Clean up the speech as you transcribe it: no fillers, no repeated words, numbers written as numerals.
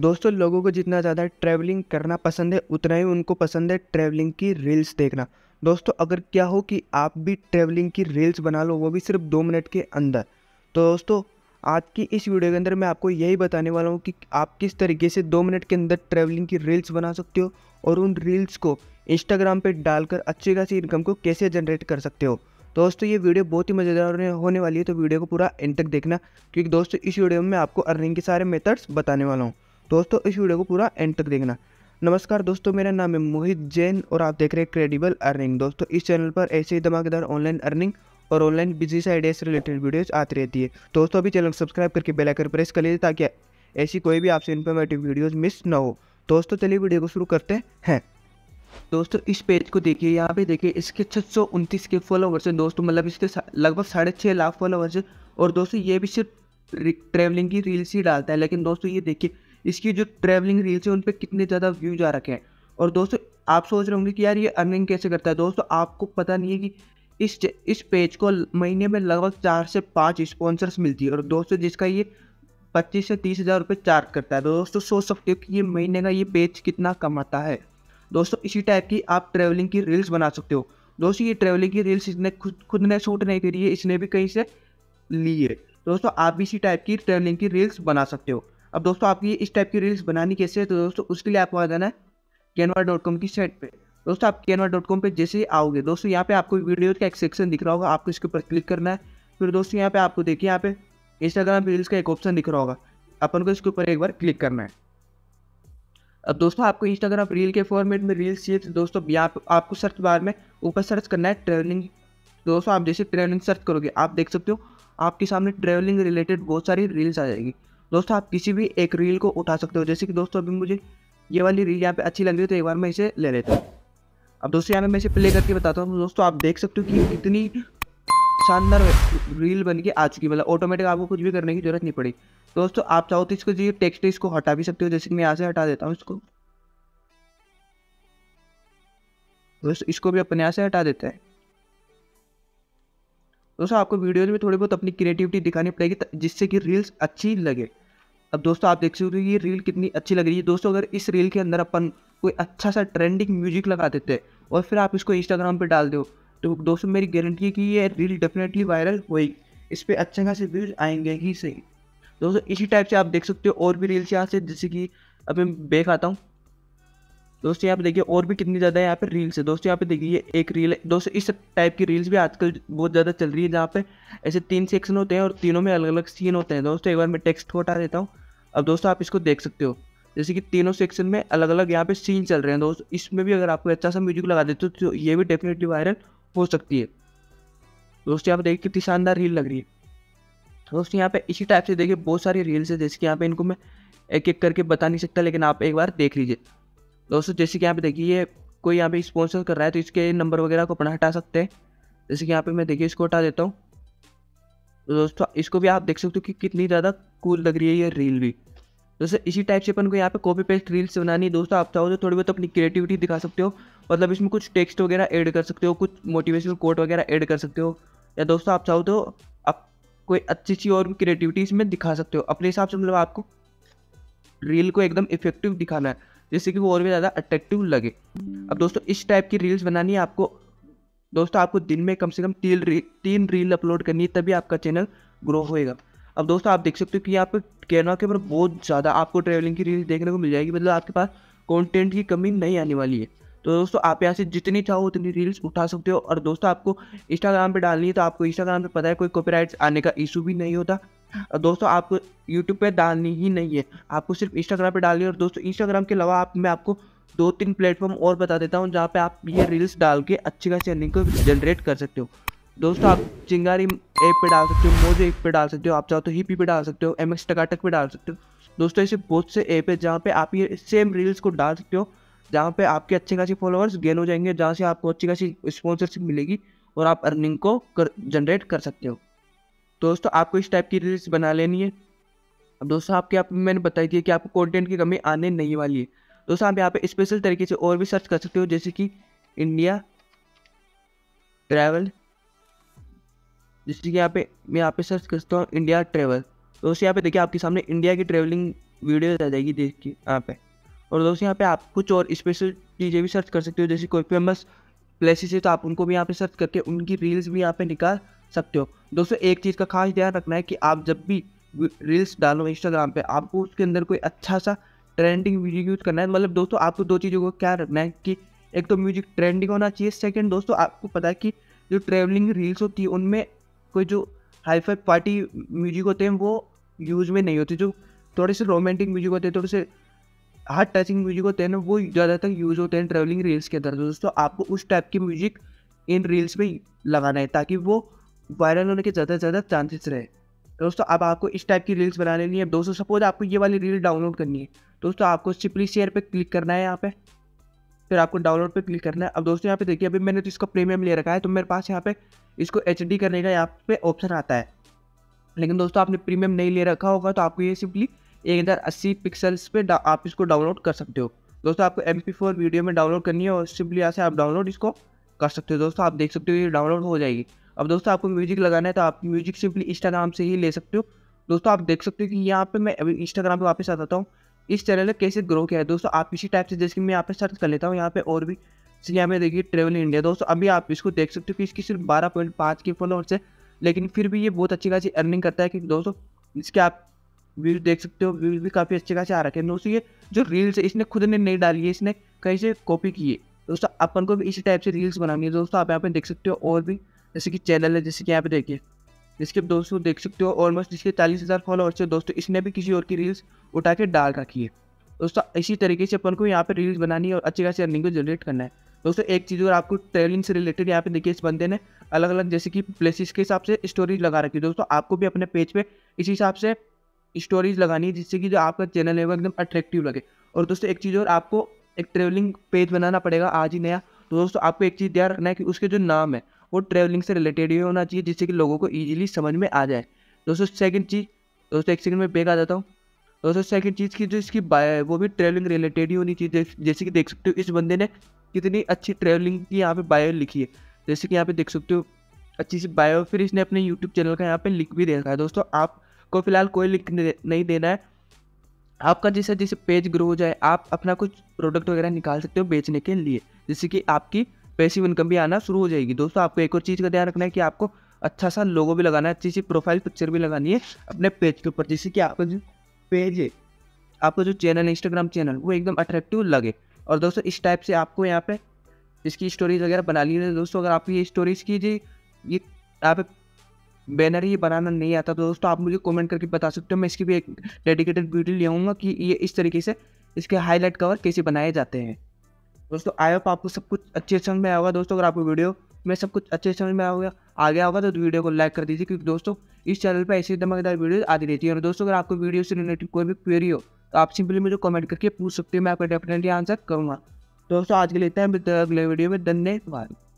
दोस्तों लोगों को जितना ज़्यादा ट्रैवलिंग करना पसंद है उतना ही उनको पसंद है ट्रैवलिंग की रील्स देखना। दोस्तों अगर क्या हो कि आप भी ट्रैवलिंग की रील्स बना लो, वो भी सिर्फ 2 मिनट के अंदर। तो दोस्तों आज की इस वीडियो के अंदर मैं आपको यही बताने वाला हूँ कि आप किस तरीके से 2 मिनट के अंदर ट्रैवलिंग की रील्स बना सकते हो और उन रील्स को इंस्टाग्राम पे डालकर अच्छी खासी इनकम को कैसे जनरेट कर सकते हो। दोस्तों ये वीडियो बहुत ही मज़ेदार होने वाली है, तो वीडियो को पूरा एंड तक देखना, क्योंकि दोस्तों इस वीडियो में मैं आपको अर्निंग के सारे मेथड्स बताने वाला हूँ। दोस्तों इस वीडियो को पूरा एंड तक देखना। नमस्कार दोस्तों, मेरा नाम है मोहित जैन और आप देख रहे हैं क्रेडिबल अर्निंग। दोस्तों इस चैनल पर ऐसे ही धमाकेदार ऑनलाइन अर्निंग और ऑनलाइन बिजनेस आइडिया से रिलेटेड वीडियोस आती रहती है। दोस्तों अभी चैनल को सब्सक्राइब करके बेल आइकन प्रेस कर लीजिए ताकि ऐसी कोई भी आपसे इन्फॉर्मेटिव वीडियोस मिस ना हो। दोस्तों चलिए वीडियो को शुरू करते हैं। दोस्तों इस पेज को देखिए, यहाँ पे देखिए इसके 629 के फॉलोवर्स हैं दोस्तों, मतलब इसके लगभग 6.5 लाख फॉलोवर्स हैं। और दोस्तों ये भी सिर्फ ट्रैवलिंग की रील्स ही डालता है, लेकिन दोस्तों ये देखिए इसकी जो ट्रैवलिंग रील्स है उन पर कितने ज़्यादा व्यूज आ रखे हैं। और दोस्तों आप सोच रहे होंगे कि यार ये अर्निंग कैसे करता है। दोस्तों आपको पता नहीं है कि इस पेज को महीने में लगभग 4 से 5 स्पॉन्सर्स मिलती है, और दोस्तों जिसका ये 25 से 30 हज़ार रुपये चार्ज करता है। तो दोस्तों सोच सकते हो कि ये महीने का ये पेज कितना कमाता है। दोस्तों इसी टाइप की आप ट्रैवलिंग की रील्स बना सकते हो। दोस्तों ये ट्रैवलिंग की रील्स इसने खुद ने शूट नहीं करी है, इसने भी कहीं से ली है। दोस्तों आप भी इसी टाइप की ट्रैवलिंग की रील्स बना सकते हो। अब दोस्तों आपकी इस टाइप की रील्स बनानी कैसे है, तो दोस्तों उसके लिए आपको आ जाना है canva.com की साइट पे। दोस्तों आप canva.com पे जैसे ही आओगे दोस्तों यहाँ पे आपको वीडियो का एक सेक्शन दिख रहा होगा, आपको इसके ऊपर क्लिक करना है। फिर दोस्तों यहाँ पे आपको देखिए यहाँ पे इंस्टाग्राम रील्स का एक ऑप्शन दिख रहा होगा, अपन को इसके ऊपर एक बार क्लिक करना है। अब दोस्तों आपको इंस्टाग्राम रील के फॉर्मेट में रील्स चाहिए, तो दोस्तों यहाँ आपको सर्च बार में ऊपर सर्च करना है ट्रैवलिंग। दोस्तों आप जैसे ट्रैवलिंग सर्च करोगे आप देख सकते हो आपके सामने ट्रैवलिंग रिलेटेड बहुत सारी रील्स आ जाएगी। दोस्तों आप किसी भी एक रील को उठा सकते हो, जैसे कि दोस्तों अभी मुझे ये वाली रील यहाँ पे अच्छी लग रही है, तो एक बार मैं इसे ले लेता हूँ। अब दोस्तों यहाँ पे मैं इसे प्ले करके बताता हूँ। दोस्तों आप देख सकते हो कि कितनी शानदार रील बन के आ चुकी है, मतलब ऑटोमेटिक आपको कुछ भी करने की जरूरत नहीं पड़ी। दोस्तों आप चाहो तो इसको जो टेक्स्ट है इसको हटा भी सकते हो, जैसे कि मैं यहाँ से हटा देता हूँ इसको। दोस्तों इसको भी अपने यहाँ से हटा देते हैं। दोस्तों आपको वीडियोज में थोड़ी बहुत अपनी क्रिएटिविटी दिखानी पड़ेगी जिससे कि रील्स अच्छी लगे। अब दोस्तों आप देख सकते हो ये रील कितनी अच्छी लग रही है। दोस्तों अगर इस रील के अंदर अपन कोई अच्छा सा ट्रेंडिंग म्यूजिक लगा देते हैं और फिर आप इसको इंस्टाग्राम पे डाल दो, तो दोस्तों मेरी गारंटी है कि ये रील डेफिनेटली वायरल होगी, इस पर अच्छे खासे व्यूज आएंगे ही सही। दोस्तों इसी टाइप से आप देख सकते हो और भी रील्स यहाँ से, जैसे कि अब मैं बैक आता हूँ। दोस्तों यहाँ पे देखिए और भी कितनी ज़्यादा यहाँ पे रील्स है। दोस्तों यहाँ पे देखिए ये एक रील है। दोस्तों इस टाइप की रील्स भी आजकल बहुत ज़्यादा चल रही है, जहाँ पे ऐसे 3 सेक्शन होते हैं और तीनों में अलग अलग सीन होते हैं। दोस्तों एक बार मैं टेक्स्ट को हटा देता हूँ। अब दोस्तों आप इसको देख सकते हो, जैसे कि तीनों सेक्शन में अलग अलग यहाँ पे सीन चल रहे हैं। दोस्तों इसमें भी अगर आपको अच्छा सा म्यूजिक लगा देते हो तो ये भी डेफिनेटली वायरल हो सकती है। दोस्तों यहाँ पे देखिए कितनी शानदार रील लग रही है। दोस्तों यहाँ पे इसी टाइप से देखिए बहुत सारी रील्स है, जैसे कि यहाँ पे इनको मैं एक एक करके बता नहीं सकता, लेकिन आप एक बार देख लीजिए। दोस्तों जैसे कि यहाँ पे देखिए ये कोई यहाँ पे स्पॉन्सर कर रहा है, तो इसके नंबर वगैरह को अपना हटा सकते हैं। जैसे कि यहाँ पे मैं देखिए इसको हटा देता हूँ। तो दोस्तों इसको भी आप देख सकते हो कि कितनी ज़्यादा कूल लग रही है ये रील भी। दोस्तों इसी टाइप से अपन को यहाँ पे कॉपी पेस्ट रील्स बनानी है। दोस्तों आप चाहो तो थोड़ी बहुत अपनी क्रिएटिविटी दिखा सकते हो, मतलब इसमें कुछ टेक्स्ट वगैरह ऐड कर सकते हो, कुछ मोटिवेशनल कोट वगैरह ऐड कर सकते हो, या दोस्तों आप चाहो तो आप कोई अच्छी सी और क्रिएटिविटी इसमें दिखा सकते हो अपने हिसाब से। मतलब आपको रील को एकदम इफेक्टिव दिखाना है जिससे कि वो और भी ज़्यादा अट्रैक्टिव लगे। अब दोस्तों इस टाइप की रील्स बनानी है आपको। दोस्तों आपको दिन में कम से कम 3 रील अपलोड करनी है, तभी आपका चैनल ग्रो होएगा। अब दोस्तों आप देख सकते हो कि यहाँ पर कैनवा के ऊपर बहुत ज़्यादा आपको ट्रैवलिंग की रील देखने को मिल जाएगी, मतलब आपके पास कंटेंट की कमी नहीं आने वाली है। तो दोस्तों आप यहाँ से जितनी चाहो उतनी रील्स उठा सकते हो। और दोस्तों आपको इंस्टाग्राम पर डालनी है, तो आपको इंस्टाग्राम पर पता है कोई कॉपीराइट आने का इशू भी नहीं होता। और दोस्तों आपको यूट्यूब पे डालनी ही नहीं है, आपको सिर्फ इंस्टाग्राम पे डालनी है। और दोस्तों इंस्टाग्राम के अलावा मैं आपको 2-3 प्लेटफॉर्म और बता देता हूँ जहाँ पे आप ये रील्स डाल के अच्छी खासी अर्निंग को जनरेट कर सकते हो। दोस्तों आप चिंगारी ऐप पे डाल सकते हो, मोजी ऐप पे डाल सकते हो, आप चाहो तो हिपी पे डाल सकते हो, MX टकाटक पे डाल सकते हो। दोस्तों ऐसे बहुत से ऐप है जहाँ पे आप ये सेम रील्स को डाल सकते हो, जहाँ पे आपके अच्छे खासी फॉलोअर्स गेन हो जाएंगे, जहाँ से आपको अच्छी खासी स्पॉन्सरशिप मिलेगी और आप अर्निंग को जनरेट कर सकते हो। दोस्तों आपको इस टाइप की रील्स बना लेनी है। अब दोस्तों आपके आप मैंने बताई थी कि आपको कंटेंट की कमी आने नहीं वाली है। दोस्तों आप यहाँ पे स्पेशल तरीके से और भी सर्च कर सकते हो, जैसे कि इंडिया ट्रैवल, जैसे कि यहाँ पे मैं सर्च करता हूँ इंडिया ट्रैवल। दोस्तों यहाँ पे देखिए आपके सामने इंडिया की ट्रैवलिंग वीडियोस आ जाएगी देख के यहाँ पे। और दोस्तों यहाँ पे आप कुछ और स्पेशल चीज़ें भी सर्च कर सकते हो, जैसे कोई फेमस प्लेसेस है तो आप उनको भी यहाँ पे सर्च करके उनकी रील्स भी यहाँ पे निकाल सकते हो। दोस्तों एक चीज़ का खास ध्यान रखना है कि आप जब भी रील्स डालो इंस्टाग्राम पे, आपको उसके अंदर कोई अच्छा सा ट्रेंडिंग म्यूजिक यूज़ करना है। मतलब दोस्तों आपको दो चीज़ों को क्या रखना है कि एक तो म्यूजिक ट्रेंडिंग होना चाहिए, सेकंड दोस्तों आपको पता है कि जो ट्रैवलिंग रील्स होती है उनमें कोई जो हाई फाई पार्टी म्यूजिक होते हैं वो यूज में नहीं होते, जो थोड़े से रोमांटिक म्यूजिक होते हैं, थोड़े से हार्ट टचिंग म्यूजिक होते हैं ना, वो ज़्यादातर यूज़ होते हैं ट्रैवलिंग रील्स के अंदर। दोस्तों आपको उस टाइप की म्यूजिक इन रील्स में लगाना है ताकि वो वायरल होने के ज़्यादा से ज़्यादा चांसेस रहे। दोस्तों अब आपको इस टाइप की रील्स बनाने लिए, दोस्तों सपोज आपको ये वाली रील डाउनलोड करनी है, दोस्तों आपको सिंपली शेयर पे क्लिक करना है यहाँ पे, फिर आपको डाउनलोड पे क्लिक करना है। अब दोस्तों यहाँ पे देखिए अभी मैंने तो इसका प्रीमियम ले रखा है, तो मेरे पास यहाँ पे इसको HD करने का यहाँ पे ऑप्शन आता है, लेकिन दोस्तों आपने प्रीमियम नहीं ले रखा होगा तो आपको ये सिंपली 1080 पिक्सल्स पे आप इसको डाउनलोड कर सकते हो। दोस्तों आपको MP4 वीडियो में डाउनलोड करनी है और सिंपली यहाँ से आप डाउनलोड इसको कर सकते हो। दोस्तों आप देख सकते हो ये डाउनलोड हो जाएगी। अब दोस्तों आपको म्यूजिक लगाना है तो आप म्यूजिक सिंपली इंस्टाग्राम से ही ले सकते हो। दोस्तों आप देख सकते हो कि यहाँ पे मैं अभी इंस्टाग्राम पे वापस आ जाता हूँ, इस चैनल ने कैसे ग्रो किया है। दोस्तों आप इसी टाइप से, जैसे मैं यहाँ पे सर्च कर लेता हूँ यहाँ पे, और भी यहाँ पे देखिए ट्रेवल इंडिया। दोस्तों अभी आप इसको देख सकते हो कि इसकी सिर्फ 12.5 के फॉलोअर्स है, लेकिन फिर भी ये बहुत अच्छी खासी अर्निंग करता है। कि दोस्तों इसके आप व्यूज देख सकते हो, व्यूज भी काफ़ी अच्छे खासे आ रखे हैं। दोस्तों ये जो रील्स है इसने खुद ने नहीं डाली है, इसने कहीं से कॉपी की है। दोस्तों अपन को भी इसी टाइप से रील्स बनानी है। दोस्तों आप यहाँ पे देख सकते हो और भी जैसे कि चैनल है, जैसे कि यहाँ पे देखिए इसके दोस्तों देख सकते हो ऑलमोस्ट इसके 40,000 फॉलोअर्स है। दोस्तों इसने भी किसी और की रील्स उठा के डाल रखी है। दोस्तों इसी तरीके से अपन को यहाँ पे रील्स बनानी है और अच्छी खासी अर्निंग को जनरेट करना है। दोस्तों एक चीज़ और, आपको ट्रेवलिंग से रिलेटेड यहाँ पे देखिए इस बंदे ने अलग अलग जैसे कि प्लेसेस के हिसाब से स्टोरीज लगा रखी है। दोस्तों आपको भी अपने पेज पे इसी हिसाब से स्टोरीज लगानी है, जिससे कि जो आपका चैनल है वो एकदम अट्रैक्टिव लगे। और दोस्तों एक चीज़ और, आपको एक ट्रेवलिंग पेज बनाना पड़ेगा आज ही नया। तो दोस्तों आपको एक चीज़ ध्यान रखना है कि उसके जो नाम है वो ट्रैवलिंग से रिलेटेड ही होना चाहिए, जिससे कि लोगों को ईजिली समझ में आ जाए। दोस्तों सेकंड चीज़, दोस्तों एक सेकंड में बैक आ जाता हूँ। दोस्तों सेकंड चीज़ की जो इसकी बायो है वो भी ट्रैवलिंग रिलेटेड ही होनी चाहिए। जैसे कि देख सकते हो इस बंदे ने कितनी अच्छी ट्रैवलिंग की यहाँ पे बायो लिखी है, जैसे कि यहाँ पे देख सकते हो अच्छी सी बायो। फिर इसने अपने यूट्यूब चैनल का यहाँ पे लिंक भी दे रखा है। दोस्तों आपको फिलहाल कोई लिंक नहीं देना है, आपका जैसे जैसे पेज ग्रो हो जाए आप अपना कुछ प्रोडक्ट वगैरह निकाल सकते हो बेचने के लिए, जिससे कि आपकी पैसिव इनकम भी आना शुरू हो जाएगी। दोस्तों आपको एक और चीज़ का ध्यान रखना है कि आपको अच्छा सा लोगो भी लगाना है, अच्छी सी प्रोफाइल पिक्चर भी लगानी है अपने पेज के ऊपर, जिससे कि आपका जो पेज है, आपका जो चैनल है इंस्टाग्राम चैनल, वो एकदम अट्रैक्टिव लगे। और दोस्तों इस टाइप से आपको यहाँ पे इसकी स्टोरीज वगैरह बना ली है। दोस्तों अगर आपकी ये स्टोरीज की जी ये यहाँ पे बैनर ही बनाना नहीं आता तो दोस्तों आप मुझे कॉमेंट करके बता सकते हो, मैं इसकी भी एक डेडिकेटेड वीडियो ले आऊँगा कि ये इस तरीके से इसके हाईलाइट कवर कैसे बनाए जाते हैं। दोस्तों आई होप आपको सब कुछ अच्छे समझ में आया होगा। दोस्तों अगर आपको वीडियो में सब कुछ अच्छे समझ में आ गया होगा तो वीडियो को लाइक कर दीजिए, क्योंकि दोस्तों इस चैनल पर ऐसी धमाकेदार वीडियो आती रहती है। और दोस्तों अगर आपको वीडियो से रिलेटेड कोई भी क्वेरी हो तो आप सिंपली मुझे कमेंट करके पूछ सकते हो, मैं आपको डेफिनेटली आंसर करूँगा। दोस्तों आज के लिए इतना है, अगले वीडियो में धन्यवाद।